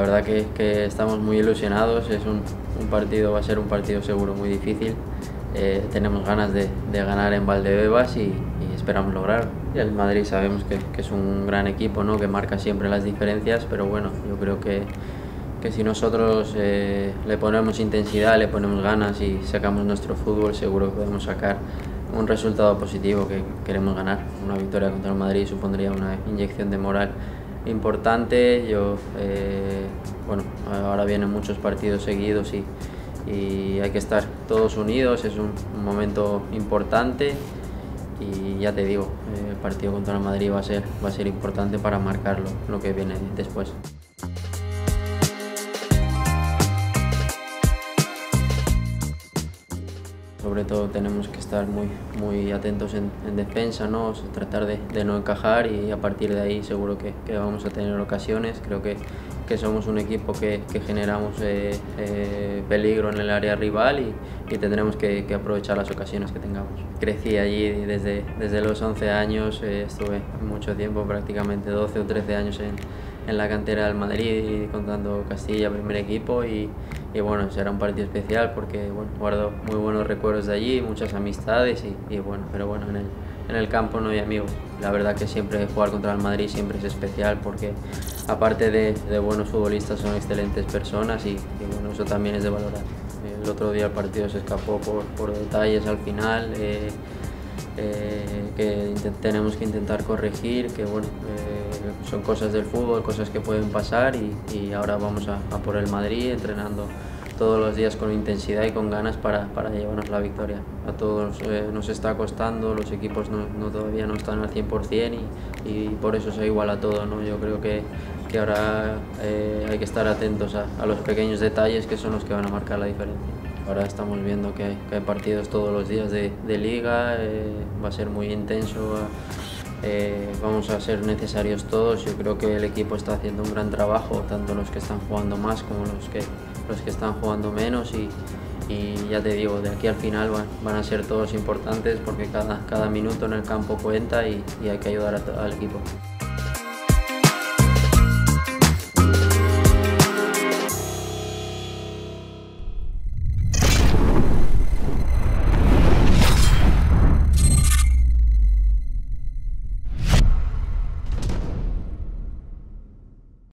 La verdad que estamos muy ilusionados, es un partido, va a ser un partido seguro muy difícil. Tenemos ganas de ganar en Valdebebas y esperamos lograrlo. El Madrid sabemos que es un gran equipo, ¿no? Que marca siempre las diferencias, pero bueno, yo creo que si nosotros le ponemos intensidad, le ponemos ganas y sacamos nuestro fútbol, seguro que podemos sacar un resultado positivo que queremos ganar. Una victoria contra el Madrid supondría una inyección de moral importante. Yo, bueno, ahora vienen muchos partidos seguidos y hay que estar todos unidos, es un momento importante y ya te digo, el partido contra el Madrid va a ser importante para marcar lo que viene después. Sobre todo tenemos que estar muy atentos en defensa, ¿no? O sea, tratar de no encajar y a partir de ahí seguro que vamos a tener ocasiones. Creo que somos un equipo que generamos peligro en el área rival y tendremos que aprovechar las ocasiones que tengamos. Crecí allí desde los 11 años, estuve mucho tiempo, prácticamente 12 o 13 años en la cantera del Madrid, contando Castilla, primer equipo, y bueno, será un partido especial porque bueno, guardo muy buenos recuerdos de allí, muchas amistades, y bueno, pero bueno, en el campo no hay amigos. La verdad que siempre jugar contra el Madrid siempre es especial porque aparte de buenos futbolistas son excelentes personas y bueno, eso también es de valorar. El otro día el partido se escapó por detalles al final, que tenemos que intentar corregir, que bueno, son cosas del fútbol, cosas que pueden pasar y ahora vamos a por el Madrid, entrenando todos los días con intensidad y con ganas para llevarnos la victoria. A todos nos está costando, los equipos todavía no están al 100% y por eso se iguala todo, ¿no? Yo creo que ahora hay que estar atentos a los pequeños detalles que son los que van a marcar la diferencia. Ahora estamos viendo que hay partidos todos los días de liga, va a ser muy intenso, vamos a ser necesarios todos. Yo creo que el equipo está haciendo un gran trabajo, tanto los que están jugando más como los que están jugando menos y ya te digo, de aquí al final van a ser todos importantes porque cada minuto en el campo cuenta y hay que ayudar al equipo.